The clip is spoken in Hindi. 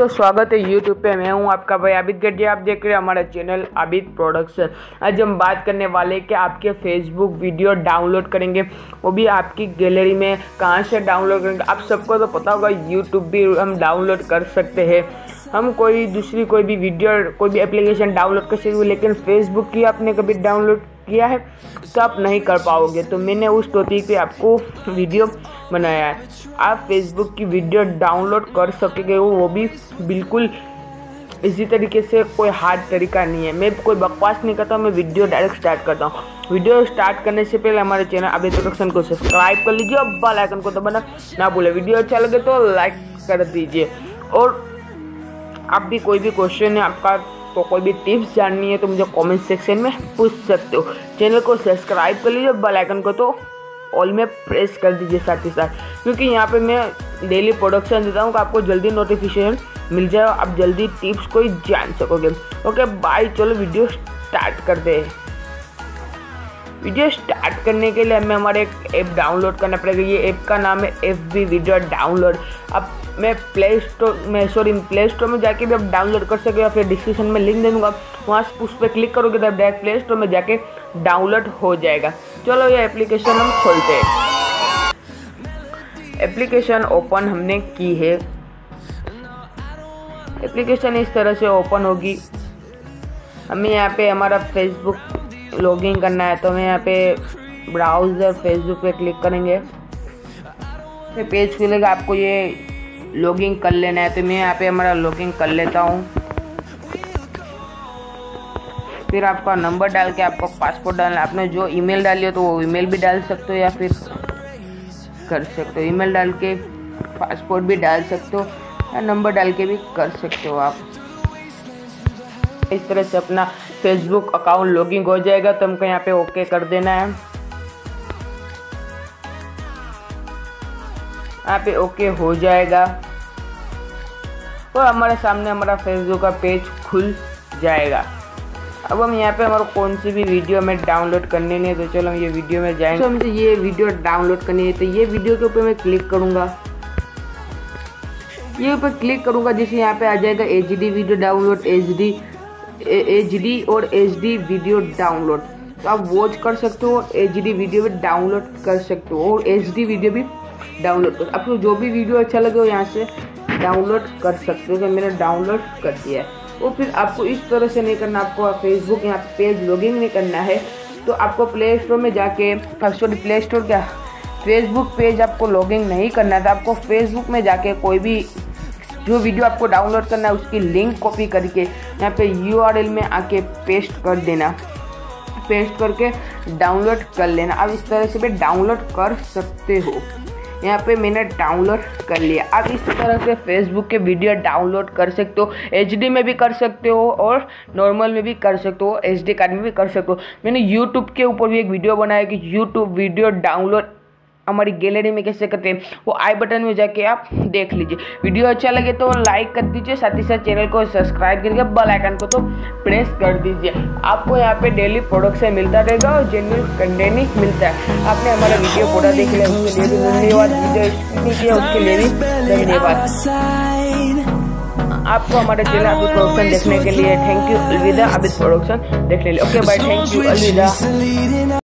दोस्तों, स्वागत है यूट्यूब पे। मैं हूँ आपका भाई आबिद गड्ढा। आप देख रहे हैं हमारा चैनल आबिद प्रोडक्शन। आज हम बात करने वाले हैं कि आपके फेसबुक वीडियो डाउनलोड करेंगे, वो भी आपकी गैलरी में, कहाँ से डाउनलोड करेंगे। आप सबको तो पता होगा यूट्यूब भी हम डाउनलोड कर सकते हैं, हम कोई भी वीडियो, कोई भी एप्लीकेशन डाउनलोड कर सकते हो, लेकिन फेसबुक की आपने कभी डाउनलोड किया है तो आप नहीं कर पाओगे। तो मैंने उस टॉपिक पे आपको वीडियो बनाया है, आप फेसबुक की वीडियो डाउनलोड कर सकेंगे, वो भी बिल्कुल इसी तरीके से, कोई हार्ड तरीका नहीं है। मैं कोई बकवास नहीं करता, मैं वीडियो डायरेक्ट स्टार्ट करता हूँ। वीडियो स्टार्ट करने से पहले हमारे चैनल आबिद प्रोडक्शन को सब्सक्राइब कर लीजिए और बेल आइकन को दबाना ना भूलें। वीडियो अच्छा लगे तो लाइक कर दीजिए, और आप भी कोई भी क्वेश्चन है आपका, तो कोई भी टिप्स जाननी है तो मुझे कमेंट सेक्शन में पूछ सकते हो। चैनल को सब्सक्राइब कर लीजिए, बेल आइकन को तो ऑल में प्रेस कर दीजिए साथ ही साथ, क्योंकि यहाँ पे मैं डेली प्रोडक्शन देता हूँ कि आपको जल्दी नोटिफिकेशन मिल जाए, आप जल्दी टिप्स को जान सकोगे। ओके बाय, चलो वीडियो स्टार्ट करते हैं। वीडियो स्टार्ट करने के लिए हमें हमारे एक ऐप डाउनलोड करना पड़ेगा। ये ऐप का नाम है FB वीडियो डाउनलोड। अब मैं प्ले स्टोर में जाके भी आप डाउनलोड कर सके, या फिर डिस्क्रिप्शन में लिंक दे दूँगा, वहाँ से उस पर क्लिक करोगे तो डायरेक्ट प्ले स्टोर में जाके डाउनलोड हो जाएगा। चलो ये एप्लीकेशन हम खोलते हैं। एप्लीकेशन ओपन हमने की है, एप्लीकेशन इस तरह से ओपन होगी। हमें यहाँ पे हमारा फेसबुक लॉगिन करना है, तो हमें यहाँ पे ब्राउज़र फेसबुक पे क्लिक करेंगे, पेज खुलेगा, आपको ये लॉगिन कर लेना है। तो मैं यहाँ पे हमारा लॉगिन कर लेता हूँ, फिर आपका नंबर डाल के आपको पासपोर्ट डालना, आपने जो ईमेल डाली हो तो वो ईमेल भी डाल सकते हो, या फिर कर सकते हो, ईमेल डाल के पासपोर्ट भी डाल सकते हो, या नंबर डाल के भी कर सकते हो आप। इस तरह से अपना फेसबुक अकाउंट लॉगिन हो जाएगा, तो हमको यहाँ पे ओके कर देना है। यहाँ पे ओके हो जाएगा और हमारे सामने हमारा फेसबुक का पेज खुल जाएगा। अब हम यहाँ पे हमारा कौन सी भी वीडियो में डाउनलोड करने नहीं, तो चलो हम ये वीडियो में जाएंगे। तो मुझे ये वीडियो डाउनलोड करनी है, तो ये वीडियो के ऊपर मैं क्लिक करूँगा, ये ऊपर क्लिक करूँगा, जिससे यहाँ पे आ जाएगा HD वीडियो डाउनलोड, HD और HD वीडियो डाउनलोड। तो आप वॉच कर सकते हो, HD वीडियो भी डाउनलोड कर सकते हो, और HD वीडियो भी डाउनलोड कर, आपको जो भी वीडियो अच्छा लगे हो यहाँ से डाउनलोड कर सकते हो। तो मैंने डाउनलोड कर दिया है, और फिर आपको इस तरह से नहीं करना, आपको फेसबुक यहाँ पेज लॉगिन नहीं करना है, तो आपको प्ले स्टोर में जाके, सॉरी प्ले स्टोर क्या, फेसबुक पेज आपको लॉगिन नहीं करना था, आपको फेसबुक में जाके कोई भी जो वीडियो आपको डाउनलोड करना है उसकी लिंक कॉपी करके यहाँ पे URL में आके पेस्ट कर देना, पेस्ट करके डाउनलोड कर लेना। आप इस तरह से भी डाउनलोड कर सकते हो। यहाँ पे मैंने डाउनलोड कर लिया। आप इस तरह से फेसबुक के वीडियो डाउनलोड कर सकते हो, HD में भी कर सकते हो और नॉर्मल में भी कर सकते हो, SD कार्ड में भी कर सकते हो। मैंने YouTube के ऊपर भी एक वीडियो बनाया कि YouTube वीडियो डाउनलोड हमारी गैलरी में कैसे करते हैं, वो आई बटन में जाके आप देख लीजिए। वीडियो अच्छा लगे तो लाइक कर दीजिए, साथ ही साथ चैनल को सब्सक्राइब करके बेल आइकन को तो प्रेस कर दीजिए। आपको यहाँ पे डेली प्रोडक्शन मिलता रहेगा और जेन्युइन कंटेंट ही मिलता है। आपने हमारा वीडियो पूरा देख लिया, उसके लिए भी धन्यवाद, उसके लिए भी धन्यवाद। आपको हमारे चैनल आबिद प्रोडक्शन देखने के लिए थैंक यू, अलविदा। आबिद प्रोडक्शन देखने के लिए ओके बाय, थैंक यू, अलविदा।